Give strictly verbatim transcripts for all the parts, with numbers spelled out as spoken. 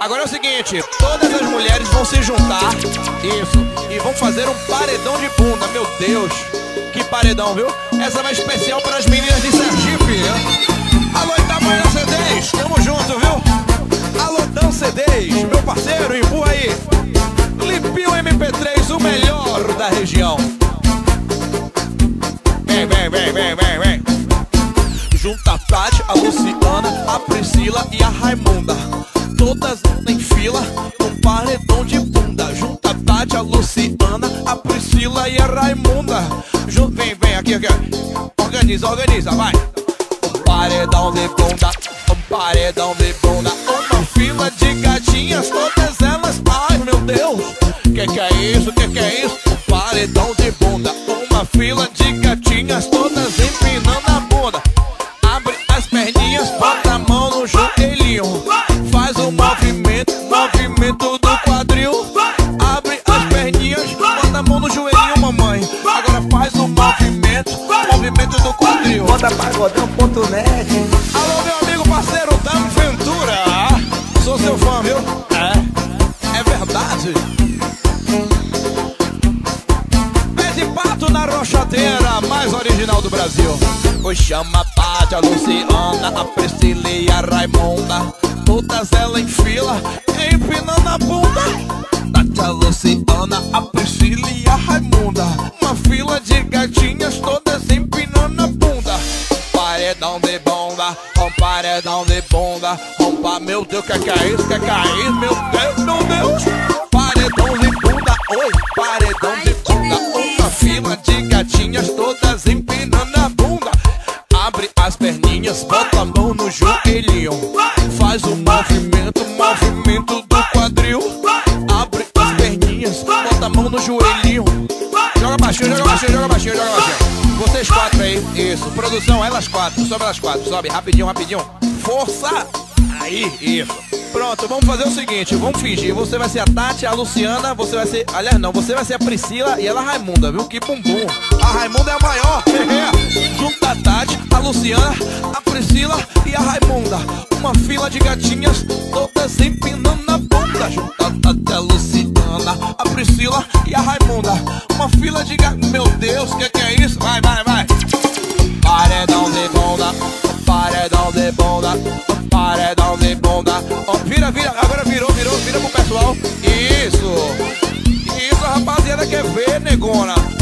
Agora é o seguinte, todas as mulheres vão se juntar, isso, e vão fazer um paredão de bunda. Meu Deus, que paredão, viu? Essa vai especial para as meninas de Sergipe, né? Alô, Itamar, C dez, tamo junto, viu? Alô, Dão, C dez, meu parceiro, empurra aí. Lipinho M P três, o melhor da região. Vem, vem, vem, vem, vem, vem. Junta a Tati, a Luciana, a Priscila e a Raimunda. Todas em fila, um paredão de bunda. Junta a Tati, a Luciana, a Priscila e a Raimunda. Ju vem, vem, aqui, aqui. Organiza, organiza, vai. Um paredão de bunda, um paredão de bunda. Uma fila de gatinhas, todas elas, ai meu Deus. Que que é isso, que que é isso? Um paredão de bunda, uma fila de gatinhas, todas empinando a bunda. Abre as perninhas, bota a mão no joelhinho. Faz o movimento, movimento do quadril. Abre as perninhas, bota a mão no joelhinho, mamãe. Agora faz o movimento, movimento do quadril. Bota pagodão ponto net. Alô, meu amigo parceiro Dão Ventura. Sou seu fã, viu? É, é verdade. Pé de pato na rochadeira, mais original do Brasil. Pois chama a Pátia, a Luciana, a Priscila e a Raimunda. Todas elas em fila, empinando a bunda. Tati, a Luciana, a Priscila e a Raimunda. Uma fila de gatinhas, todas empinando a bunda. Paredão de bunda, um paredão de bunda. Opa, meu Deus, quer cair, quer cair, meu Deus, meu Deus. Paredão de bunda, oi, paredão de bunda. Uma fila de gatinhas, todas empinando a bunda. Abre as perninhas, bota a mão no joelhinho. Faz o movimento, movimento do quadril. Abre as perninhas, bota a mão no joelhinho. Joga baixinho, joga baixinho, joga baixinho, joga baixinho. Vocês quatro aí, isso, produção, elas quatro, sobe elas quatro, sobe, rapidinho, rapidinho. Força! Aí, isso. Pronto, vamos fazer o seguinte, vamos fingir. Você vai ser a Tati, a Luciana, você vai ser... Aliás, não, você vai ser a Priscila e ela a Raimunda, viu? Que bumbum! A Raimunda é a maior! Junta a Tati, a Luciana, a Priscila e a Raimunda. Uma fila de gatinhas, todas empinando na bunda. Junta a Tati, a Luciana, a Priscila e a Raimunda. Uma fila de gatinhas... Meu Deus, que que é isso? Vai, vai, vai! Paredão de bunda, paredão de bunda... Paredão de bunda, oh, vira, vira, agora virou, virou, vira pro pessoal. Isso, isso a rapaziada quer ver, negona. O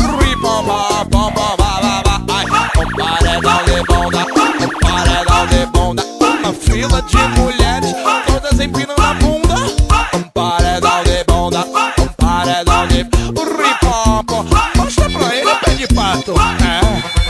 paredão de bunda, o paredão de bunda. Uma fila de mulheres, todas empinando a bunda. Um paredão de bunda, um paredão de... Mostra pra ele, pé de pato, é.